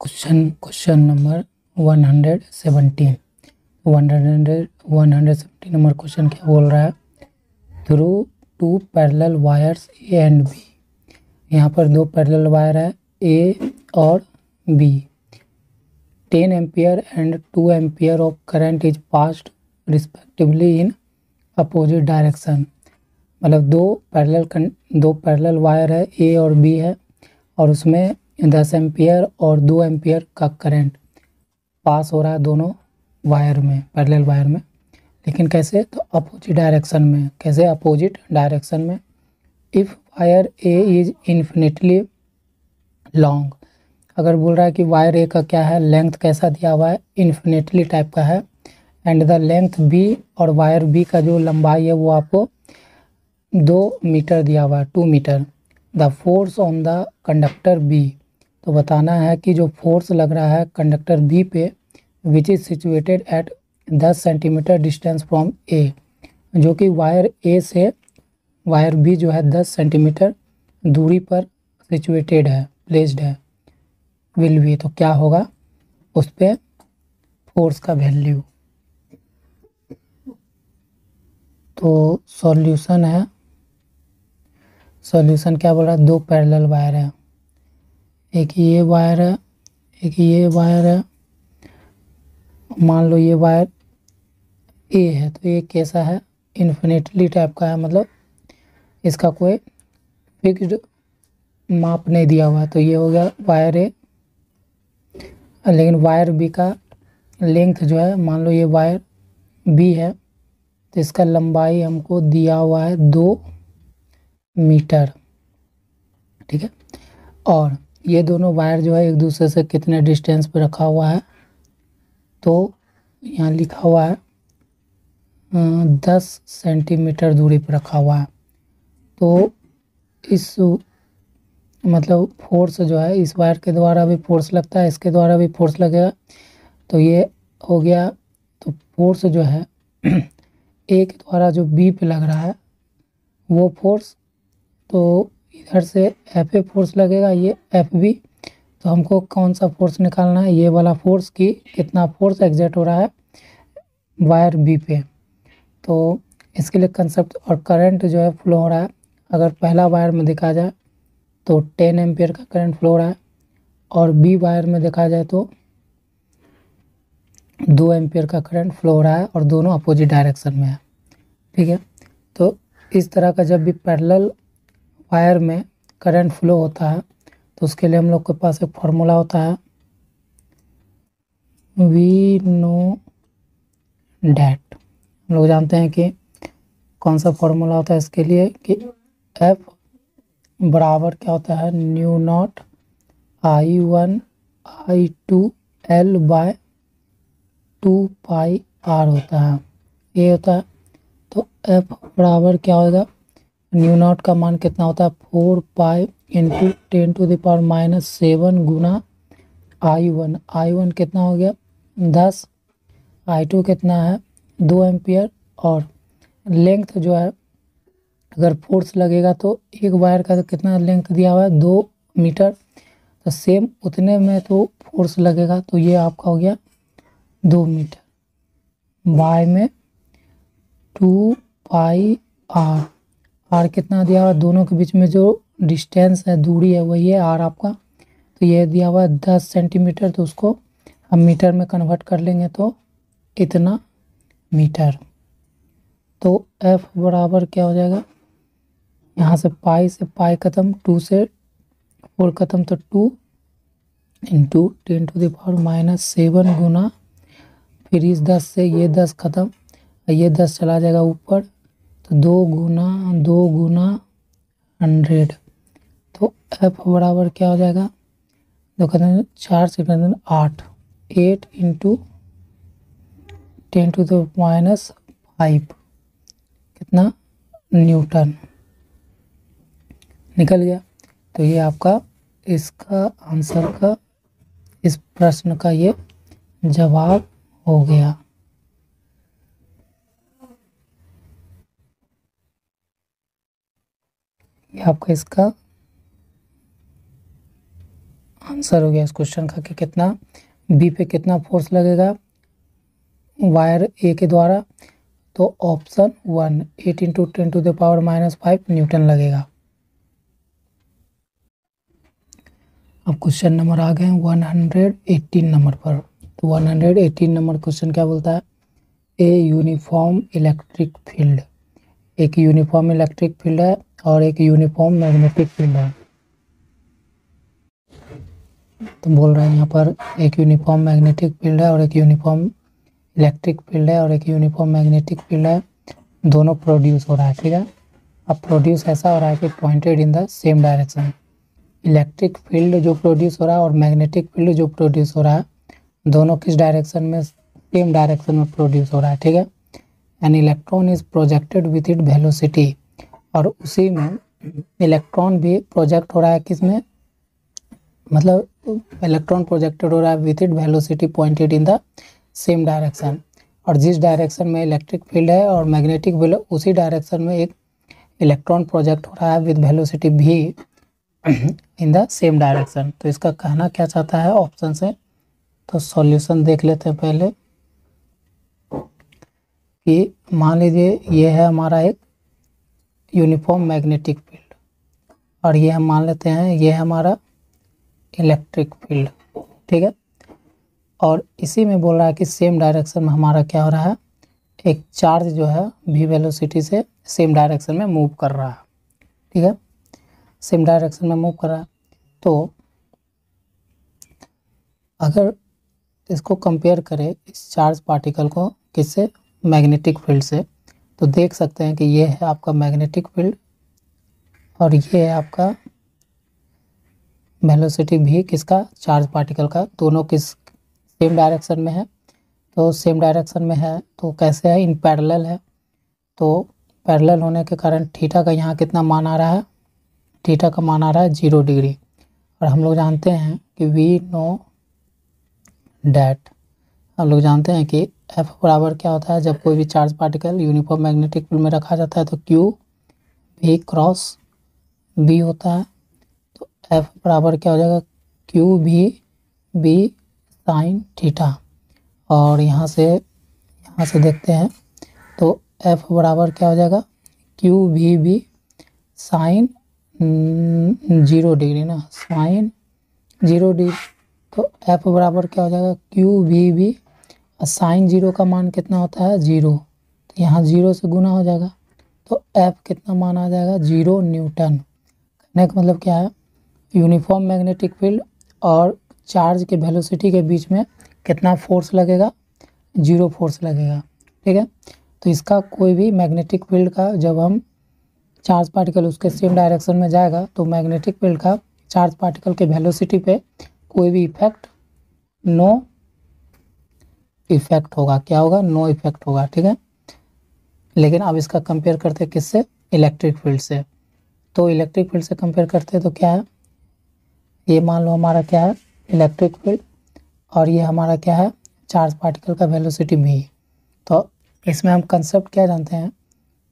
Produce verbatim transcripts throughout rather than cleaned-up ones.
Question question number one hundred seventeen one hundred one hundred seventeen number question क्या बोल रहा है, through two parallel wires A and B. यहाँ पर दो पैरेलल वायर है ए और बी। Ten ampere and two ampere of current is passed respectively in opposite direction. मतलब दो पैरेलल दो पैरेलल वायर है ए और बी है और उसमें दस एम्पियर और दो एम्पियर का करंट पास हो रहा है दोनों वायर में, पैरेलल वायर में। लेकिन कैसे? तो अपोजिट डायरेक्शन में। कैसे? अपोजिट डायरेक्शन में। If wire A is infinitely long, अगर बोल रहा है कि वायर ए का क्या है लेंथ, कैसा दिया हुआ है, इन्फिनिटली टाइप का है। एंड द लेंथ बी, और वायर बी का जो लंबाई है वो आपको दो मीटर दिया हुआ है, two metre. The force on the conductor B, तो बताना है कि जो फोर्स लग रहा है कंडक्टर बी पे, विच इज़ सिचुएटेड एट दस सेंटीमीटर डिस्टेंस फ्रॉम ए, जो कि वायर ए से वायर बी जो है दस सेंटीमीटर दूरी पर सिचुएटेड है, प्लेस्ड है। विल बी, तो क्या होगा उस पर फोर्स का वैल्यू। तो सॉल्यूशन है, सॉल्यूशन क्या बोल रहा है, दो पैरेलल वायर है, एक ये वायर है एक ये वायर है। मान लो ये वायर ए है, तो ये कैसा है, इन्फिनिटली टाइप का है, मतलब इसका कोई फिक्स्ड माप नहीं दिया हुआ। तो ये हो गया वायर ए। लेकिन वायर बी का लेंथ जो है, मान लो ये वायर बी है, तो इसका लंबाई हमको दिया हुआ है दो मीटर, ठीक है। और ये दोनों वायर जो है एक दूसरे से कितने डिस्टेंस पे रखा हुआ है, तो यहाँ लिखा हुआ है दस सेंटीमीटर दूरी पर रखा हुआ है। तो इस मतलब फोर्स जो है, इस वायर के द्वारा भी फोर्स लगता है, इसके द्वारा भी फोर्स लगेगा। तो ये हो गया। तो फोर्स जो है ए के द्वारा जो बी पे लग रहा है वो फोर्स, तो इधर से एफ ए फोर्स लगेगा, ये एफ बी। तो हमको कौन सा फोर्स निकालना है, ये वाला फोर्स, की कितना फोर्स एग्जर्ट हो रहा है वायर बी पे। तो इसके लिए कंसेप्ट और करंट जो है फ्लो हो रहा है। अगर पहला वायर में देखा जाए तो टेन एम्पियर का करंट फ्लो हो रहा है, और बी वायर में देखा जाए तो दो एम्पियर का करंट फ्लो हो रहा है, और दोनों अपोजिट डायरेक्शन में है, ठीक है। तो इस तरह का जब भी पैरेलल वायर में करंट फ्लो होता है तो उसके लिए हम लोग के पास एक फॉर्मूला होता है, वी नो डैट। हम लोग जानते हैं कि कौन सा फॉर्मूला होता है इसके लिए, कि एफ बराबर क्या होता है, mu naught I one I two L by two pi R होता है, ये होता है। तो एफ बराबर क्या होगा, न्यू नॉट का मान कितना होता है, four pi into ten to the power minus seven गुना आई वन। आई वन कितना हो गया, दस। आई टू कितना है, दो एम्पियर। और लेंथ जो है, अगर फोर्स लगेगा तो एक वायर का तो कितना लेंथ दिया हुआ है, दो मीटर। तो सेम उतने में तो फोर्स लगेगा, तो ये आपका हो गया दो मीटर बाय में टू पाई आर। आर कितना दिया हुआ, दोनों के बीच में जो डिस्टेंस है, दूरी है, वही है आर आपका। तो ये दिया हुआ है दस सेंटीमीटर, तो उसको हम मीटर में कन्वर्ट कर लेंगे, तो इतना मीटर। तो एफ बराबर क्या हो जाएगा, यहाँ से पाई से पाई खत्म, टू से फोर खत्म, तो two into ten to the power minus seven गुना, फिर इस दस से ये दस खत्म, ये दस चला जाएगा ऊपर, तो दो गुना दो गुना हंड्रेड। तो एफ बराबर क्या हो जाएगा, दो खत्म चार से खत्म आठ, eight into ten to the minus five कितना न्यूटन निकल गया। तो ये आपका इसका आंसर का, इस प्रश्न का ये जवाब हो गया। ये आपका इसका आंसर। आंसर हो गया इस क्वेश्चन का कि कितना बी पे कितना फोर्स लगेगा वायर ए के द्वारा। तो option one eight into ten to the power minus five newton लगेगा। अब क्वेश्चन नंबर आ गए वन हंड्रेड एट्टीन नंबर पर। तो one hundred eighteen number question क्या बोलता है, ए यूनिफॉर्म इलेक्ट्रिक फील्ड। एक यूनिफॉर्म इलेक्ट्रिक फील्ड है और एक यूनिफॉर्म मैग्नेटिक फील्ड है। तो बोल रहे हैं यहाँ पर एक यूनिफॉर्म मैग्नेटिक फील्ड है और एक यूनिफॉर्म इलेक्ट्रिक फील्ड है और एक यूनिफॉर्म मैग्नेटिक फील्ड है, दोनों प्रोड्यूस हो रहा है। ठीक है, अब प्रोड्यूस ऐसा हो रहा है कि pointed in the same direction. Electric field जो प्रोड्यूस हो रहा है और मैग्नेटिक फील्ड जो प्रोड्यूस हो रहा है, दोनों किस डायरेक्शन में, सेम डायरेक्शन में प्रोड्यूस हो रहा है। ठीक है, an electron is projected with it velocity, और उसी में इलेक्ट्रॉन भी प्रोजेक्ट हो रहा है। किस में, मतलब इलेक्ट्रॉन प्रोजेक्टेड हो रहा है with it velocity pointed in the same direction. और जिस डायरेक्शन में इलेक्ट्रिक फील्ड है और मैग्नेटिक फील्ड, उसी डायरेक्शन में एक इलेक्ट्रॉन प्रोजेक्ट हो रहा है विथ वेलोसिटी भी इन द सेम डायरेक्शन। तो इसका कहना क्या चाहता है ऑप्शन से, तो सॉल्यूशन देख लेते हैं पहले। कि मान लीजिए ये है हमारा एक यूनिफॉर्म मैग्नेटिक फील्ड और ये हम मान लेते हैं ये है हमारा इलेक्ट्रिक फील्ड। ठीक है, और इसी में बोल रहा है कि सेम डायरेक्शन में हमारा क्या हो रहा है, एक चार्ज जो है भी वेलोसिटी से सेम डायरेक्शन में मूव कर रहा है। ठीक है, सेम डायरेक्शन में मूव कर रहा है। तो अगर इसको कंपेयर करें इस चार्ज पार्टिकल को किससे, मैग्नेटिक फील्ड से, तो देख सकते हैं कि ये है आपका मैग्नेटिक फील्ड और ये है आपका वेलोसिटी भी किसका, चार्ज पार्टिकल का। दोनों किस सेम डायरेक्शन में है, तो सेम डायरेक्शन में है तो कैसे है, इन पैरेलल है। तो पैरेलल होने के कारण थीटा का यहाँ कितना मान आ रहा है, थीटा का मान आ रहा है जीरो डिग्री। और हम लोग जानते हैं कि वी नो डैट, हम लोग जानते हैं कि एफ बराबर क्या होता है, जब कोई भी charge particle uniform magnetic field में रखा जाता है तो क्यू वी क्रॉस बी होता है। तो एफ बराबर क्या हो जाएगा, क्यू भी बी साइन थीटा। और यहाँ से यहाँ से देखते हैं तो एफ बराबर क्या हो जाएगा, क्यू भी बी साइन जीरो डिग्री ना, साइन जीरो डिग्री। तो एफ बराबर क्या हो जाएगा, Q V B sine zero का मान कितना होता है, जीरो। तो यहाँ जीरो से गुना हो जाएगा तो एफ कितना मान आ जाएगा, जीरो न्यूटन। कहने का मतलब क्या है, यूनिफॉर्म मैग्नेटिक फील्ड और चार्ज के वेलोसिटी के बीच में कितना फोर्स लगेगा, जीरो फोर्स लगेगा। ठीक है, तो इसका कोई भी मैग्नेटिक फील्ड का, जब हम चार्ज पार्टिकल उसके सेम डायरेक्शन में जाएगा तो मैग्नेटिक फील्ड का चार्ज पार्टिकल के वेलोसिटी पे कोई भी इफेक्ट, नो इफेक्ट होगा। क्या होगा, नो इफेक्ट होगा। ठीक है, लेकिन अब इसका कंपेयर करते हैं किससे, इलेक्ट्रिक फील्ड से। तो इलेक्ट्रिक फील्ड से कंपेयर करते हैं तो क्या है, ये मान लो हमारा क्या है इलेक्ट्रिक फील्ड और ये हमारा क्या है चार्ज पार्टिकल का वेलोसिटी भी। तो इसमें हम कंसेप्ट क्या जानते हैं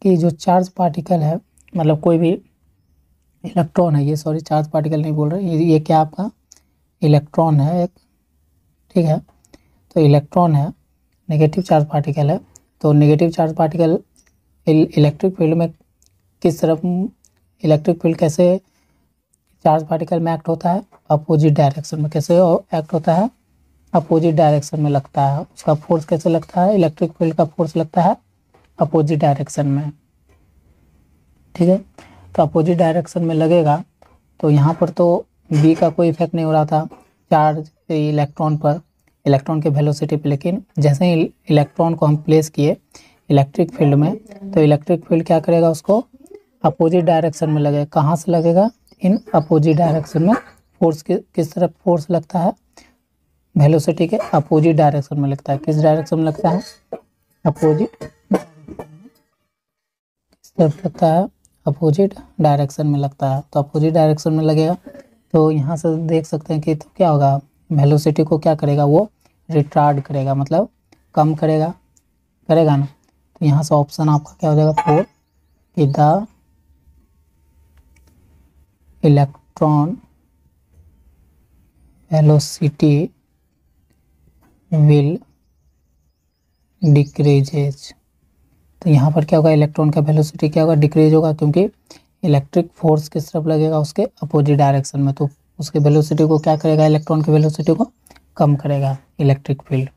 कि जो चार्ज पार्टिकल है, मतलब कोई भी इलेक्ट्रॉन है, ये सॉरी चार्ज पार्टिकल नहीं बोल रहे, ये, ये क्या आपका इलेक्ट्रॉन है एक। ठीक है, तो इलेक्ट्रॉन है, नेगेटिव चार्ज पार्टिकल है। तो negative charge particle electric field में किस तरफ, इलेक्ट्रिक फील्ड कैसे चार्ज पार्टिकल में एक्ट होता है, अपोजिट डायरेक्शन में। कैसे एक्ट होता है, अपोजिट डायरेक्शन में लगता है, उसका फोर्स कैसे लगता है, इलेक्ट्रिक फील्ड का फोर्स लगता है अपोजिट डायरेक्शन में। ठीक है, तो अपोजिट डायरेक्शन में लगेगा तो यहाँ पर तो बी का कोई इफेक्ट नहीं हो रहा था चार्ज इलेक्ट्रॉन पर, इलेक्ट्रॉन के वेलोसिटी पर। लेकिन जैसे ही इलेक्ट्रॉन को हम प्लेस किए इलेक्ट्रिक फील्ड में, तो इलेक्ट्रिक फील्ड क्या करेगा, उसको अपोजिट डायरेक्शन में लगेगा। कहाँ से लगेगा, इन अपोजिट डायरेक्शन में। फोर्स कि, किस तरफ फोर्स लगता है, वेलोसिटी के अपोजिट डायरेक्शन में लगता है। किस डायरेक्शन में लगता है, अपोजिट। किस तरफ लगता है, अपोजिट डायरेक्शन में लगता है। तो अपोजिट डायरेक्शन में लगेगा तो यहाँ से देख सकते हैं कि तो क्या होगा, वेलोसिटी को क्या करेगा, वो रिटार्ड करेगा, मतलब कम करेगा करेगा ना। तो यहाँ से ऑप्शन आपका क्या हो जाएगा, फोर कि the electron velocity will decreases। तो यहाँ पर क्या होगा, इलेक्ट्रॉन का वेलोसिटी क्या होगा, डिक्रीज होगा, क्योंकि इलेक्ट्रिक फोर्स किस तरफ लगेगा, उसके अपोजिट डायरेक्शन में। तो उसके वेलोसिटी को क्या करेगा, इलेक्ट्रॉन की वेलोसिटी को कम करेगा इलेक्ट्रिक फील्ड।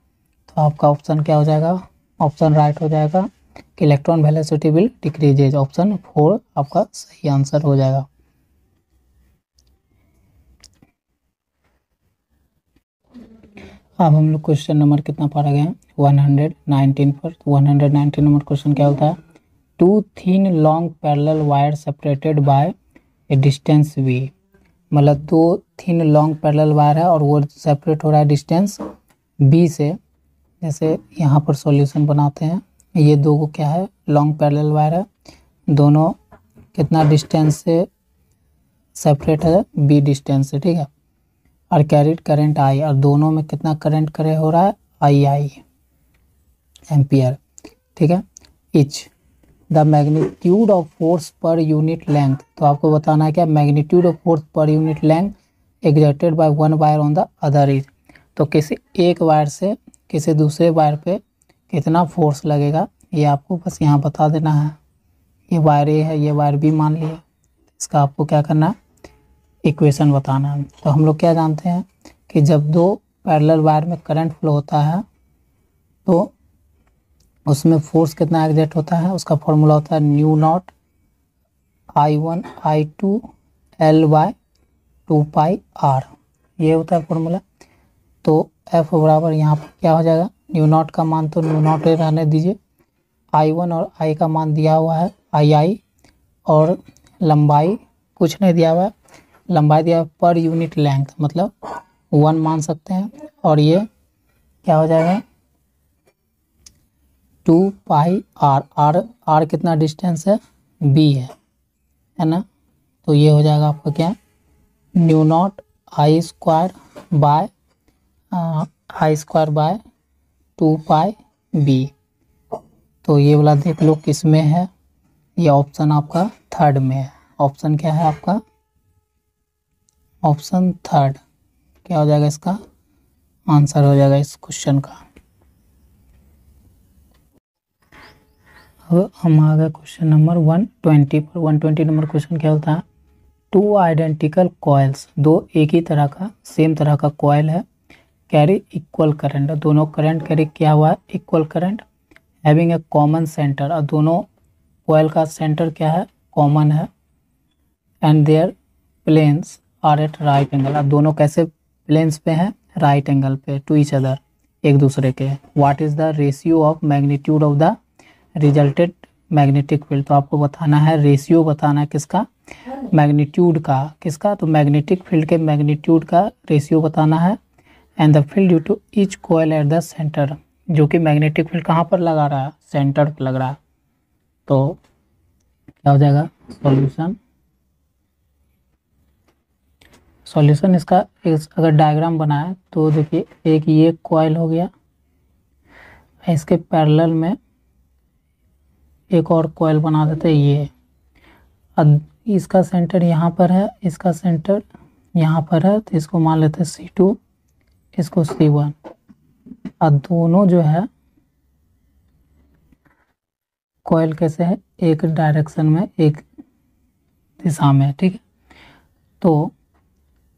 तो आपका ऑप्शन क्या हो जाएगा, ऑप्शन राइट हो जाएगा कि electron velocity will decreases. Option four आपका सही आंसर हो जाएगा। अब हम लोग क्वेश्चन नंबर कितना पर आ गए हैं, वन हंड्रेड नाइनटीन पर। One hundred nineteen number question क्या होता है, two thin long parallel wire separated by a distance V. मतलब दो थीन लॉन्ग पैरेलल वायर है और वो सेपरेट हो रहा है डिस्टेंस बी से। जैसे यहाँ पर सॉल्यूशन बनाते हैं, ये दो को क्या है, लॉन्ग पैरेलल वायर है, दोनों कितना डिस्टेंस से सेपरेट है, बी डिस्टेंस से, ठीक है। और कैरिड करंट आई, और दोनों में कितना करंट करे हो रहा है, आई आई एम्पियर, ठीक है। Each the magnitude of force per unit length. तो आपको बताना है क्या, magnitude of force per unit length exerted by one wire on the other is. तो किसी एक वायर से किसी दूसरे वायर पे कितना फोर्स लगेगा, ये आपको बस यहाँ बता देना है। ये वायर ए है, ये वायर बी मान लिया, इसका आपको क्या करना है, इक्वेशन बताना है। तो हम लोग क्या जानते हैं कि जब दो पैरेलल वायर में करंट फ्लो होता है तो उसमें फोर्स कितना एग्जर्ट होता है, उसका फॉर्मूला होता है mu naught I one I two L by two pi R, ये होता है फॉर्मूला। तो एफ बराबर यहाँ पर क्या हो जाएगा, न्यू नॉट का मान तो न्यू नॉट ही रहने दीजिए, आई वन और आई का मान दिया हुआ है आई आई, और लंबाई कुछ नहीं दिया हुआ है, लंबाई दिया पर यूनिट लेंथ, मतलब वन मान सकते हैं, और ये क्या हो जाएगा two pi R, R R कितना डिस्टेंस है, बी है, है ना। तो ये हो जाएगा आपका क्या, mu naught I square by I square by two pi B. तो ये वाला देख लो किस में है, ये ऑप्शन आपका थर्ड में है। ऑप्शन क्या है आपका, ऑप्शन थर्ड क्या हो जाएगा, इसका आंसर हो जाएगा इस क्वेश्चन का। अब हम आ गए क्वेश्चन नंबर वन ट्वेंटी पर। वन ट्वेंटी नंबर क्वेश्चन क्या होता है, टू आइडेंटिकल कॉइल्स, दो एक ही तरह का सेम तरह का कॉयल है, कैरी इक्वल करंट, दोनों करंट कैरी किया हुआ है equal current, having a common centre, और दोनों कॉयल का सेंटर क्या है, कॉमन है, and their planes are at right angle, अब दोनों कैसे प्लेन्स पे हैं, राइट एंगल पे टू ईच अदर, एक दूसरे के। What is the ratio of magnitude of the resulted magnetic field. तो आपको बताना है रेशियो, बताना है किसका, मैग्नीट्यूड का, किसका, तो मैग्नेटिक फील्ड के मैग्नीट्यूड का रेशियो बताना है। And the field due to each coil at the centre, जो कि मैग्नेटिक फील्ड कहाँ पर लगा रहा है, सेंटर पर लग रहा है। तो क्या हो जाएगा सॉल्यूशन, सॉल्यूशन इसका इस अगर डायग्राम बनाए तो देखिए एक ये कॉयल हो गया, इसके पैरेलल में एक और कॉयल बना देते हैं, ये इसका सेंटर यहाँ पर है, इसका सेंटर यहाँ पर है, तो इसको मान लेते हैं सी टू, इसको सी वन, और दोनों जो है कॉयल कैसे है, एक डायरेक्शन में, एक दिशा में, ठीक है। तो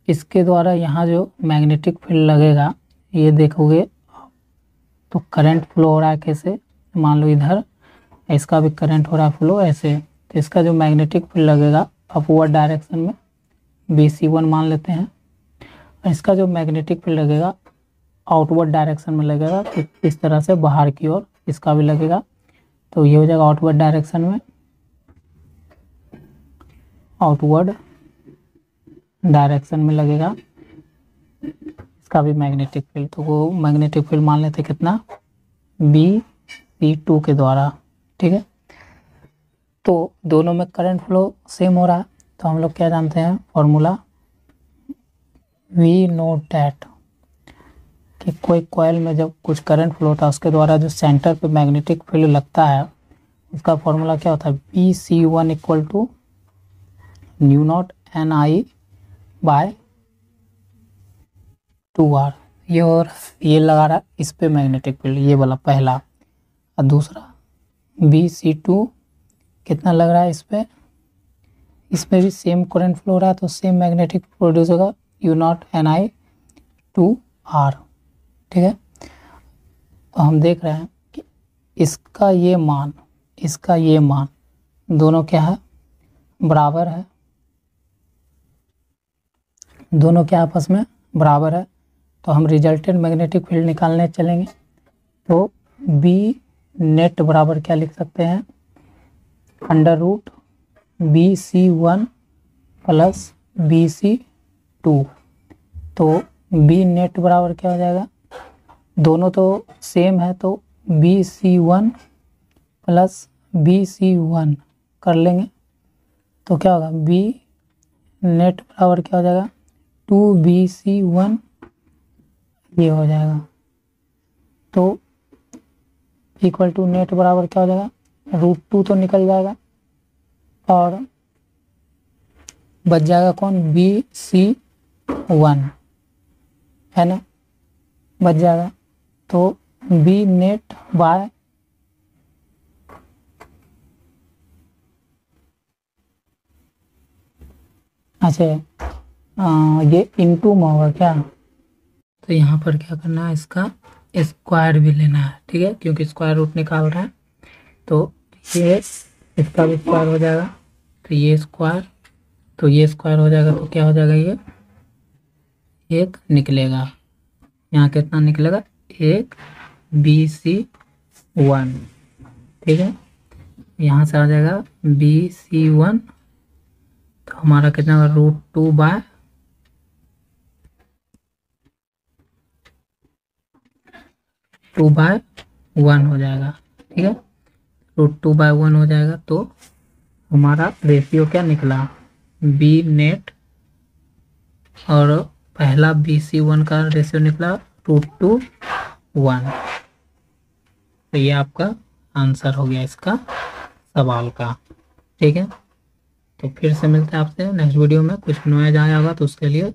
इसके द्वारा यहाँ जो मैग्नेटिक फील्ड लगेगा, ये देखोगे तो करंट फ्लो हो रहा है कैसे, मान लो इधर इसका भी करंट हो रहा है फ्लो ऐसे, तो इसका जो मैग्नेटिक फील्ड लगेगा अपवर्ड डायरेक्शन में, बी सी वन मान लेते हैं, और इसका जो मैग्नेटिक फील्ड लगेगा आउटवर्ड डायरेक्शन में लगेगा, तो इस तरह से बाहर की ओर इसका भी लगेगा, तो ये हो जाएगा आउटवर्ड डायरेक्शन में, आउटवर्ड डायरेक्शन में लगेगा इसका भी मैग्नेटिक फील्ड। तो वो मैग्नेटिक फील्ड मान लेते कितना, बी सी टू के द्वारा, ठीक है। तो दोनों में करंट फ्लो सेम हो रहा है, तो हम लोग क्या जानते हैं फॉर्मूला, वी नो डैट कि कोई कॉइल में जब कुछ करंट फ्लो होता है उसके द्वारा जो सेंटर पे मैग्नेटिक फील्ड लगता है, उसका फॉर्मूला क्या होता है, B C one equal to mu naught N I by two R, ये और ये लगा रहा है इस पर मैग्नेटिक फील्ड, ये वाला पहला, और दूसरा बी सी टू कितना लग रहा है इस पर, इसमें भी सेम करंट फ्लो हो रहा है तो सेम मैग्नेटिक प्रोड्यूस होगा mu naught N I two R. ठीक है, तो हम देख रहे हैं कि इसका ये मान, इसका ये मान दोनों क्या है, बराबर है, दोनों के आपस में बराबर है। तो हम रिजल्टेंट मैग्नेटिक फील्ड निकालने चलेंगे, तो बी नेट बराबर क्या लिख सकते हैं, under root B C one plus B C two. तो बी नेट बराबर क्या हो जाएगा, दोनों तो सेम है तो B C one plus B C one कर लेंगे तो क्या होगा, बी नेट बराबर क्या हो जाएगा, टू बी सी वन ये हो जाएगा, तो इक्वल टू नेट बराबर क्या हो जाएगा, रूट टू तो निकल जाएगा और बच जाएगा कौन, बी सी वन है ना, बच जाएगा। तो बी नेट बाय अच्छा आ, ये इनटू में होगा क्या, तो यहाँ पर क्या करना है, इसका स्क्वायर भी लेना है। ठीक है, क्योंकि स्क्वायर रूट निकाल रहा है तो ये इसका भी स्क्वायर हो जाएगा, तो ये स्क्वायर, तो ये स्क्वायर हो जाएगा तो क्या हो जाएगा, ये एक निकलेगा, यहाँ कितना निकलेगा एक बी सी वन। ठीक है, यहाँ से आ जाएगा बी सी वन, तो हमारा कितना होगा root two by two by one हो जाएगा। ठीक है, रूट टू बाय वन हो जाएगा, तो हमारा रेशियो क्या निकला, बी नेट और पहला बी सी वन का रेशियो निकला रूट टू वन। तो ये आपका आंसर हो गया इसका सवाल का। ठीक है, तो फिर से मिलते हैं आपसे नेक्स्ट वीडियो में, कुछ नया आया होगा तो उसके लिए